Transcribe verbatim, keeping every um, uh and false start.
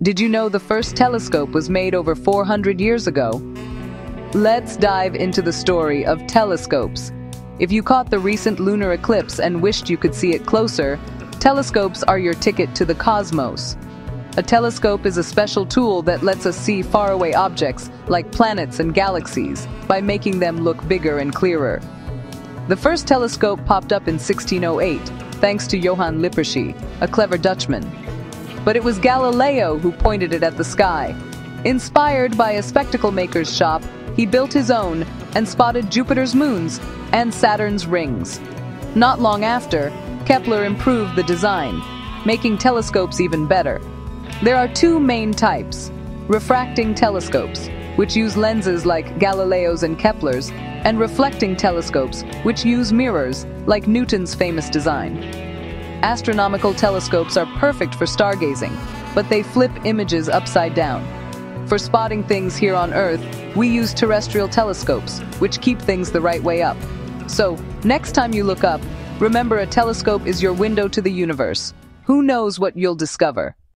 Did you know the first telescope was made over four hundred years ago? Let's dive into the story of telescopes. If you caught the recent lunar eclipse and wished you could see it closer, telescopes are your ticket to the cosmos. A telescope is a special tool that lets us see faraway objects, like planets and galaxies, by making them look bigger and clearer. The first telescope popped up in sixteen oh eight, thanks to Johannes Lippershey, a clever Dutchman. But it was Galileo who pointed it at the sky. Inspired by a spectacle maker's shop, he built his own and spotted Jupiter's moons and Saturn's rings. Not long after, Kepler improved the design, making telescopes even better. There are two main types: refracting telescopes, which use lenses like Galileo's and Kepler's, and reflecting telescopes, which use mirrors like Newton's famous design. Astronomical telescopes are perfect for stargazing, but they flip images upside down. For spotting things here on Earth, we use terrestrial telescopes, which keep things the right way up. So, next time you look up, remember a telescope is your window to the universe. Who knows what you'll discover?